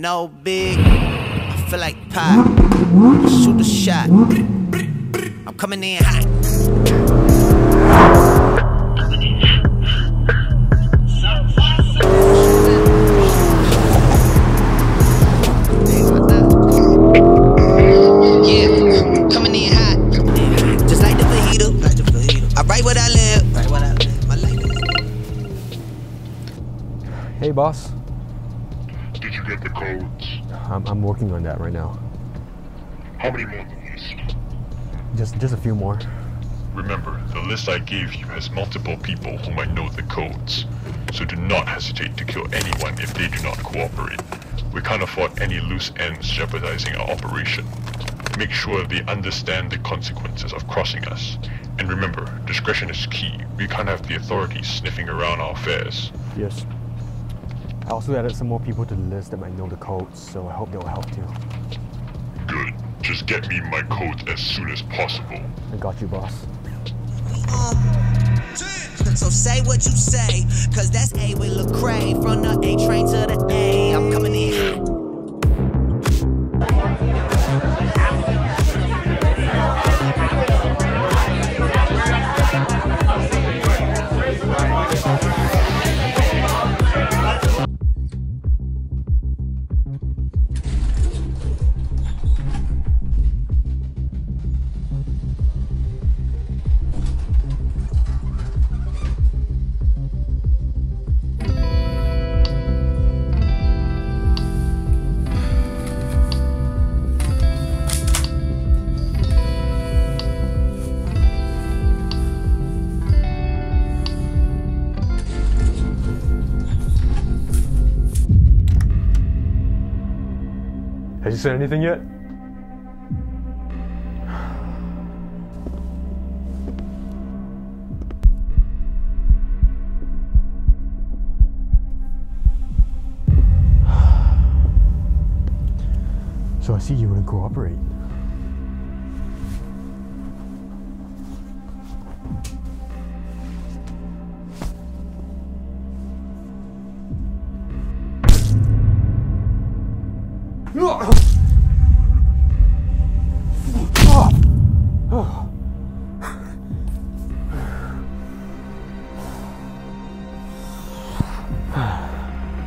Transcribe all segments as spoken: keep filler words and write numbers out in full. No big, I feel like pie. Shoot a shot. I'm coming in hot. Yeah, coming in hot. Just like the fajita. I write what I live. My life is. Hey, boss. Did you get the codes? I'm, I'm working on that right now. How many more do you need? Just, just a few more. Remember, the list I gave you has multiple people who might know the codes. So do not hesitate to kill anyone if they do not cooperate. We can't afford any loose ends jeopardizing our operation. Make sure they understand the consequences of crossing us. And remember, discretion is key. We can't have the authorities sniffing around our affairs. Yes. I also added some more people to the list that might know the codes, so I hope they'll help too. Good. Just get me my codes as soon as possible. I got you, boss. Uh, so say what you say, cause that's A with Lecrae. From the A train to the A, I'm coming in. Have you said anything yet? So I see you wouldn't cooperate.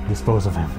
Dispose of him.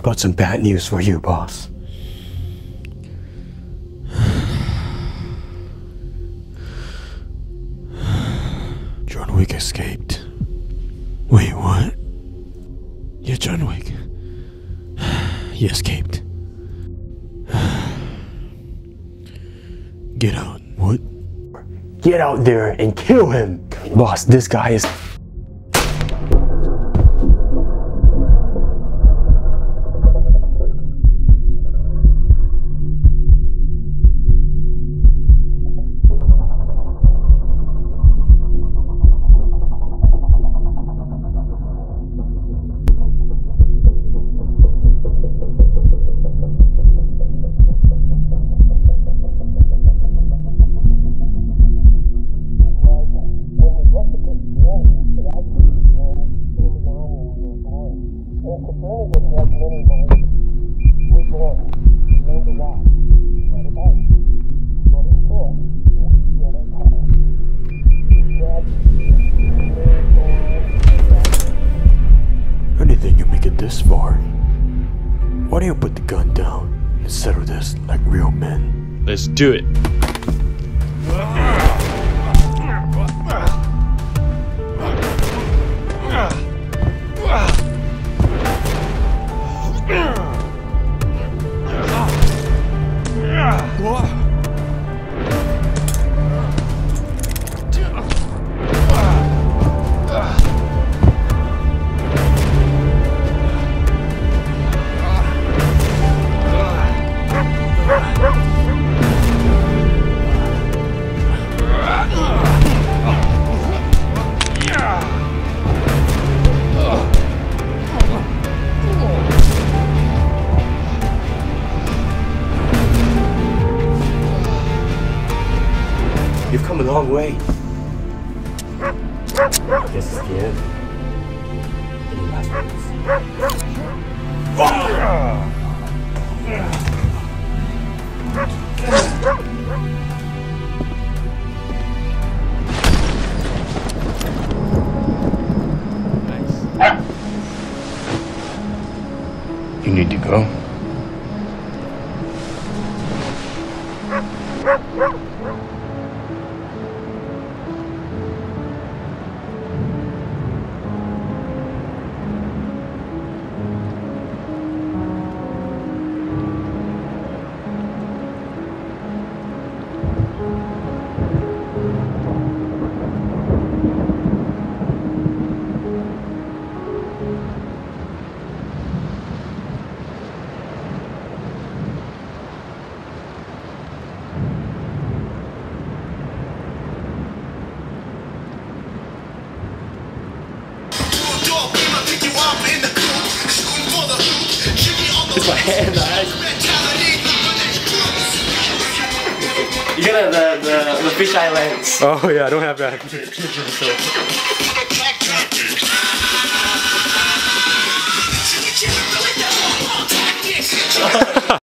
I've got some bad news for you, boss. John Wick escaped. Wait, what? Yeah, John Wick. He escaped. Get out. What? Get out there and kill him. Boss, this guy is... How do you think you make it this far? Why don't you put the gun down and settle this like real men? Let's do it. You've come a long way. This is the end. Any last words? Nice. You need to go. It's my hand, right? You got the, the, the fish eye lens. Oh yeah, I don't have that.